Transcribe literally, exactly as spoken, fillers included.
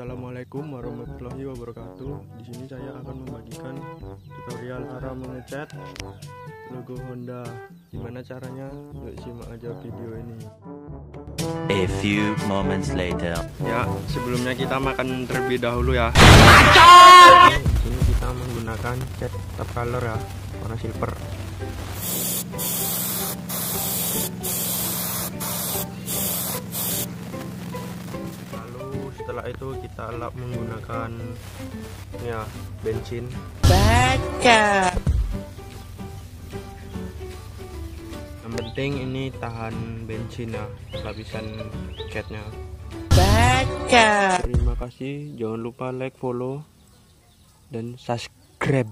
Assalamualaikum warahmatullahi wabarakatuh. Di sini saya akan membagikan tutorial cara mengecat logo Honda. Gimana caranya? Yuk simak aja video ini. A few moments later. Ya, sebelumnya kita makan terlebih dahulu ya. Di sini kita menggunakan cat top color ya, warna silver. Setelah itu kita lap menggunakan ya bensin bakar. Yang penting ini tahan bensin ya, lapisan catnya bakar. Terima kasih, jangan lupa like, follow, dan subscribe.